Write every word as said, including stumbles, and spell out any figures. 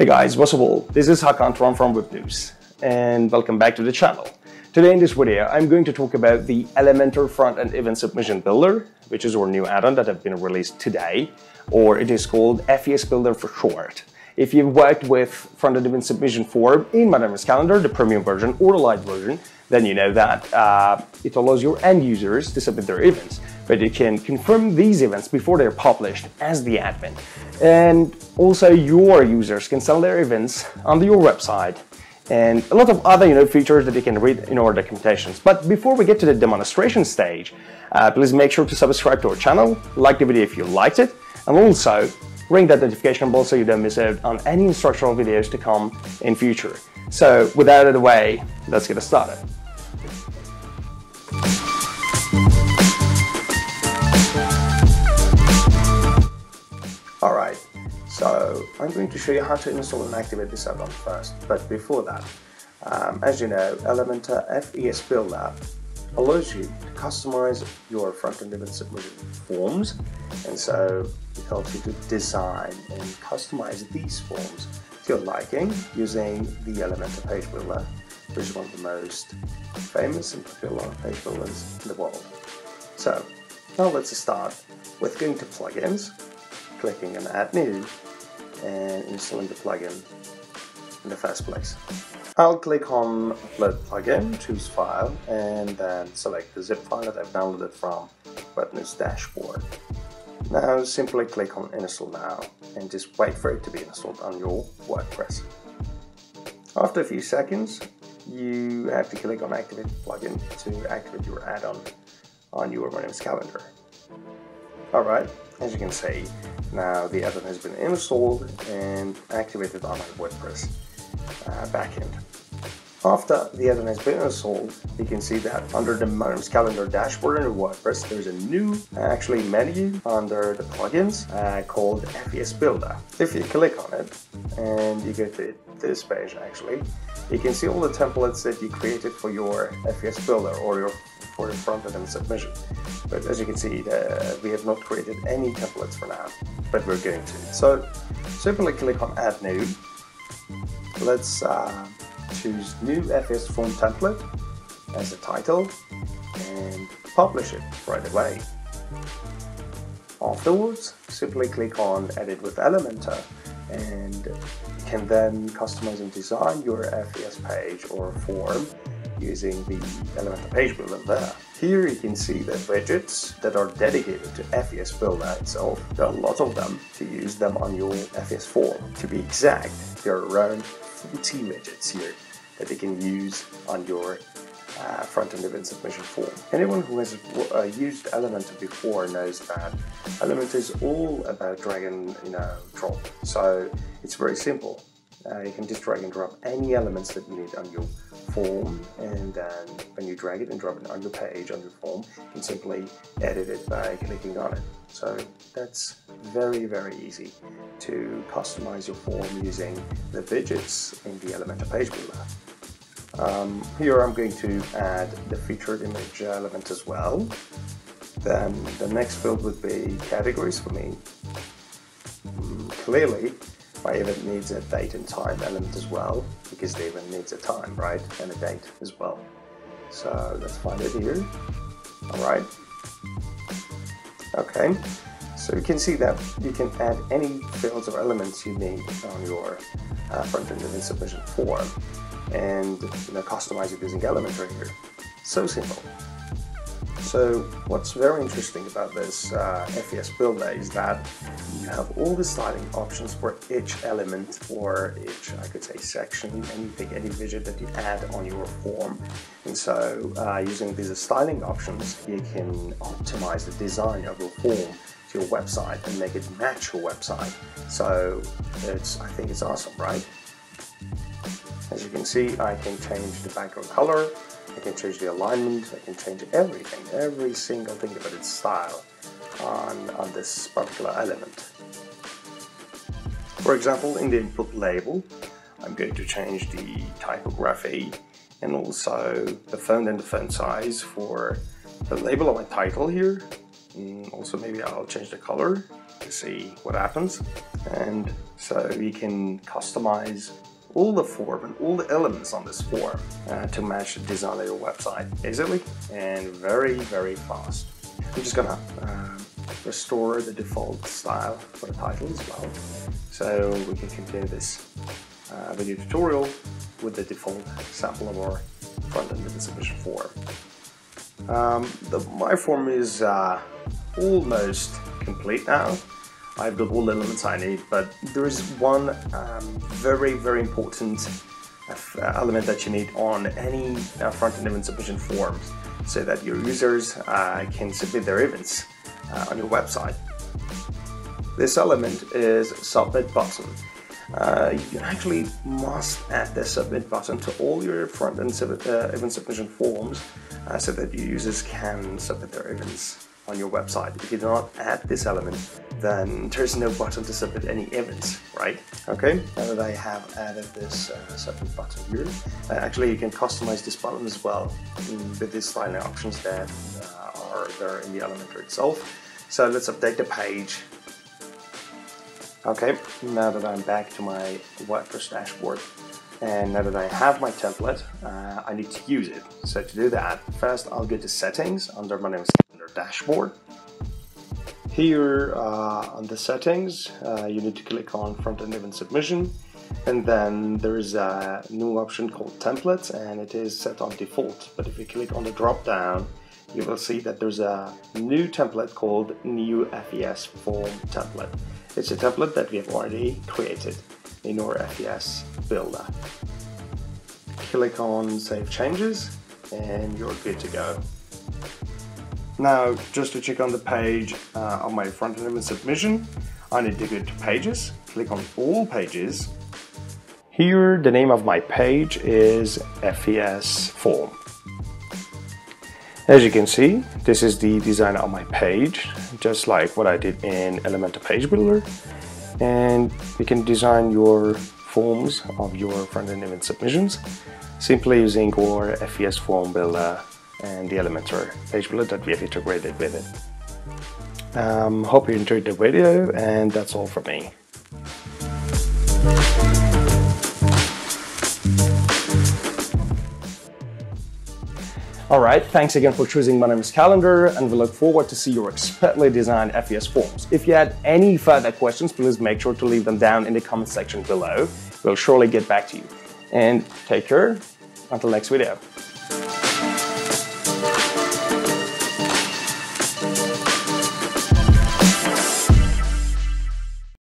Hey guys, what's up? This is Hakan Tron from Webnus and welcome back to the channel. Today in this video, I'm going to talk about the Elementor Frontend Event Submission Builder, which is our new add-on that have been released today, or it is called F E S Builder for short. If you've worked with Frontend Event Submission form in Modern Events Calendar, the premium version or the light version, then you know that uh, it allows your end users to submit their events, but you can confirm these events before they're published as the admin. And also your users can sell their events on your website and a lot of other you know, features that you can read in our documentations. But before we get to the demonstration stage, uh, please make sure to subscribe to our channel, like the video if you liked it, and also ring that notification bell so you don't miss out on any instructional videos to come in future. So without it away, let's get started. All right, so I'm going to show you how to install and activate this add-on first. But before that, um, as you know, Elementor F E S Builder allows you to customize your front-end event submission forms, and so it helps you to design and customize these forms to your liking using the Elementor Page Builder, which is one of the most famous and popular page builders in the world. So now let's start with going to plugins, clicking on Add New, and installing the plugin in the first place. I'll click on Upload Plugin, choose File, and then select the zip file that I've downloaded from Webnus dashboard. Now simply click on Install Now and just wait for it to be installed on your WordPress. After a few seconds, you have to click on Activate Plugin to activate your add-on on your Modern Events Calendar. Alright, as you can see, now the add-on has been installed and activated on my WordPress uh, backend. After the add-on has been installed, you can see that under the Modern Events Calendar dashboard in WordPress, there's a new actually menu under the plugins uh, called F E S Builder. If you click on it and you go to this page, actually, you can see all the templates that you created for your F E S Builder or your for the front-end and submission. But as you can see, uh, we have not created any templates for now, but we're going to. So simply click on Add New. Let's. Uh, Choose New F E S Form Template as the title and publish it right away. Afterwards, simply click on Edit with Elementor and you can then customize and design your F E S page or form using the Elementor Page Builder there. Here you can see the widgets that are dedicated to F E S Builder itself. There are a lot of them to use them on your F E S form. To be exact, there are around forty widgets here that you can use on your uh, front-end event submission form. Anyone who has uh, used Elementor before knows that Elementor is all about drag and you know, drop. So it's very simple. Uh, you can just drag and drop any elements that you need on your form, and then when you drag it and drop it on your page, on your form, you can simply edit it by clicking on it. So that's very, very easy to customize your form using the widgets in the Elementor Page Builder. Um, here I'm going to add the featured image element as well. Then the next field would be categories for me. Mm, clearly, my event needs a date and time element as well, because the event needs a time, right, and a date as well. So let's find it here. All right. Okay. So you can see that you can add any fields or elements you need on your uh, front-end event submission form, and you know, customize it using Elementor here. So simple. So what's very interesting about this uh, F E S Builder is that you have all the styling options for each element or each, I could say, section, anything, any widget that you add on your form. And so uh, using these styling options, you can optimize the design of your form to your website and make it match your website. So it's, I think it's awesome, right? As you can see, I can change the background color, I can change the alignment, I can change everything, every single thing about its style on, on this particular element. For example, in the input label, I'm going to change the typography and also the font and the font size for the label of my title here, Also, maybe I'll change the color to see what happens. And so we can customize all the form and all the elements on this form uh, to match the design of your website easily and very, very fast. I'm just gonna uh, restore the default style for the title as well, so we can continue this uh, video tutorial with the default sample of our front-end event submission form. Um, the, my form is uh, almost complete now. I've built all the elements I need, but there is one um, very, very important element that you need on any uh, front-end event submission forms, so that your users uh, can submit their events uh, on your website. This element is submit button. Uh, you actually must add the submit button to all your front-end sub uh, event submission forms uh, so that your users can submit their events on your website. If you do not add this element, then there's no button to submit any events, right? Okay, now that I have added this uh, submit button here, uh, actually you can customize this button as well with these styling options that uh, are there in the Elementor itself. So let's update the page. Okay, now that I'm back to my WordPress dashboard, and now that I have my template, uh, I need to use it. So to do that, first I'll go to settings under Modern Events Calendar dashboard. Here uh, on the settings, uh, you need to click on front-end event submission, and then there is a new option called templates, and it is set on default. But if you click on the drop-down, you will see that there's a new template called New F E S Form Template. It's a template that we have already created in our F E S builder. Click on Save Changes and you're good to go. Now, just to check on the page uh, on my front-end event submission, I need to go to Pages, click on All Pages. Here, the name of my page is F E S Form. As you can see, this is the design of my page, just like what I did in Elementor Page Builder. And you can design your forms of your front-end event submissions simply using our F E S Form Builder and the Elementor Page Builder that we have integrated with it. Um, hope you enjoyed the video, and that's all from me. Alright, thanks again for choosing Modern Events Calendar, and we look forward to see your expertly designed F E S forms. If you had any further questions, please make sure to leave them down in the comment section below. We'll surely get back to you. And take care until next video.